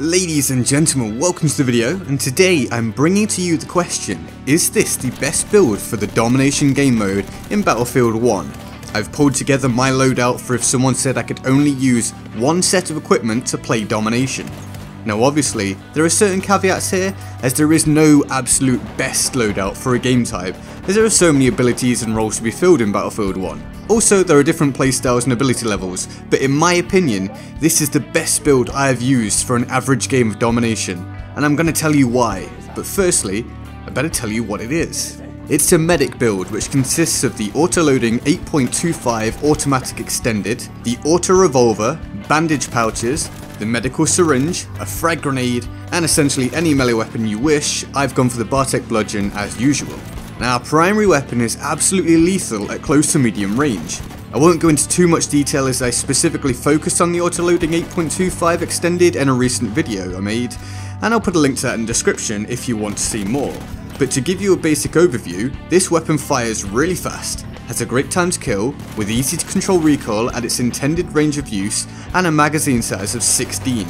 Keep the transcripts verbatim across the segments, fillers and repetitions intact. Ladies and gentlemen, welcome to the video, and today I'm bringing to you the question, is this the best build for the Domination game mode in Battlefield one? I've pulled together my loadout for if someone said I could only use one set of equipment to play Domination. Now obviously, there are certain caveats here, as there is no absolute best loadout for a game type, as there are so many abilities and roles to be filled in Battlefield one. Also, there are different playstyles and ability levels, but in my opinion, this is the best build I have used for an average game of Domination, and I'm going to tell you why, but firstly, I better tell you what it is. It's a medic build which consists of the autoloading eight point two five automatic extended, the auto revolver, bandage pouches, the medical syringe, a frag grenade, and essentially any melee weapon you wish. I've gone for the Bartek bludgeon as usual. Now, our primary weapon is absolutely lethal at close to medium range. I won't go into too much detail as I specifically focused on the autoloading eight point two five extended in a recent video I made, and I'll put a link to that in the description if you want to see more. But to give you a basic overview, this weapon fires really fast, has a great time to kill, with easy to control recoil at its intended range of use, and a magazine size of sixteen.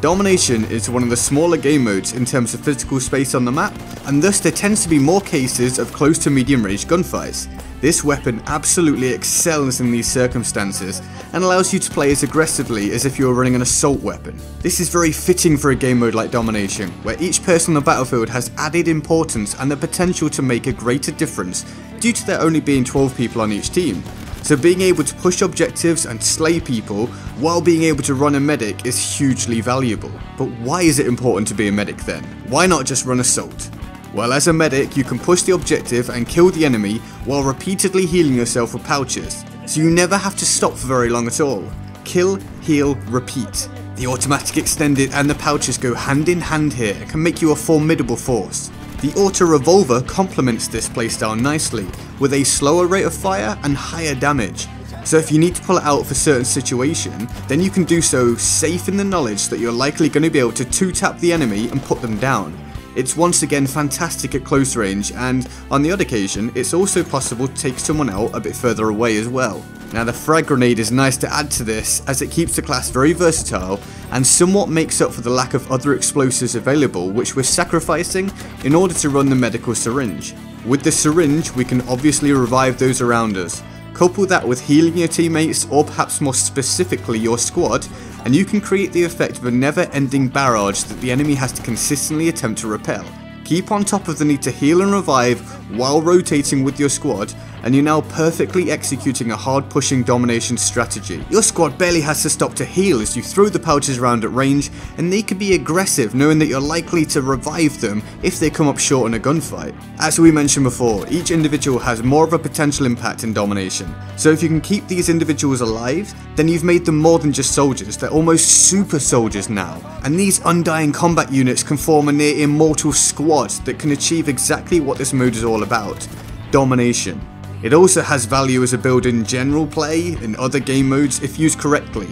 Domination is one of the smaller game modes in terms of physical space on the map, and thus there tends to be more cases of close to medium range gunfights. This weapon absolutely excels in these circumstances and allows you to play as aggressively as if you were running an assault weapon. This is very fitting for a game mode like Domination, where each person on the battlefield has added importance and the potential to make a greater difference due to there only being twelve people on each team. So being able to push objectives and slay people while being able to run a medic is hugely valuable. But why is it important to be a medic then? Why not just run assault? Well, as a medic, you can push the objective and kill the enemy while repeatedly healing yourself with pouches, so you never have to stop for very long at all. Kill, heal, repeat. The automatic extended and the pouches go hand in hand here and can make you a formidable force. The auto revolver complements this playstyle nicely, with a slower rate of fire and higher damage, so if you need to pull it out for a certain situation, then you can do so safe in the knowledge that you're likely going to be able to two-tap the enemy and put them down. It's once again fantastic at close range, and on the odd occasion, it's also possible to take someone out a bit further away as well. Now, the frag grenade is nice to add to this, as it keeps the class very versatile and somewhat makes up for the lack of other explosives available, which we're sacrificing in order to run the medical syringe. With the syringe, we can obviously revive those around us. Couple that with healing your teammates, or perhaps more specifically your squad, and you can create the effect of a never-ending barrage that the enemy has to consistently attempt to repel. Keep on top of the need to heal and revive while rotating with your squad, and you're now perfectly executing a hard-pushing Domination strategy. Your squad barely has to stop to heal as you throw the pouches around at range, and they can be aggressive knowing that you're likely to revive them if they come up short in a gunfight. As we mentioned before, each individual has more of a potential impact in Domination, so if you can keep these individuals alive, then you've made them more than just soldiers, they're almost super soldiers now. And these undying combat units can form a near immortal squad that can achieve exactly what this mode is all about, Domination. It also has value as a build in general play, in other game modes if used correctly.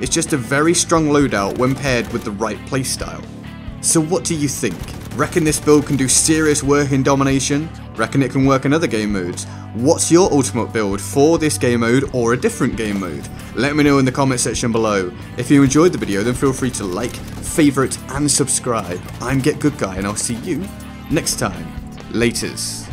It's just a very strong loadout when paired with the right playstyle. So what do you think? Reckon this build can do serious work in Domination? Reckon it can work in other game modes? What's your ultimate build for this game mode or a different game mode? Let me know in the comment section below. If you enjoyed the video, then feel free to like, favourite and subscribe. I'm GetGoodGuy, and I'll see you next time. Laters.